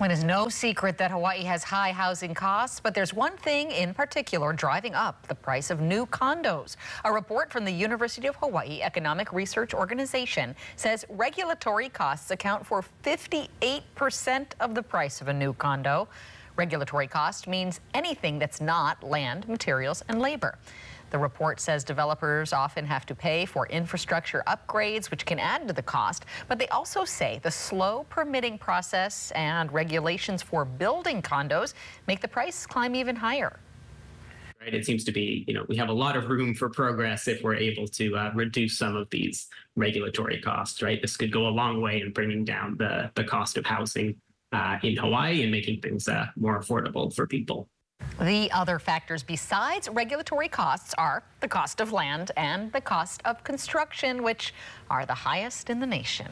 It is no secret that Hawaii has high housing costs, but there's one thing in particular driving up the price of new condos. A report from the University of Hawaii Economic Research Organization says regulatory costs account for 58% of the price of a new condo. Regulatory cost means anything that's not land, materials, and labor. The report says developers often have to pay for infrastructure upgrades, which can add to the cost, but they also say the slow permitting process and regulations for building condos make the price climb even higher. Right, it seems to be, we have a lot of room for progress if we're able to reduce some of these regulatory costs, right? This could go a long way in bringing down the cost of housing in Hawaii and making things more affordable for people. The other factors besides regulatory costs are the cost of land and the cost of construction, which are the highest in the nation.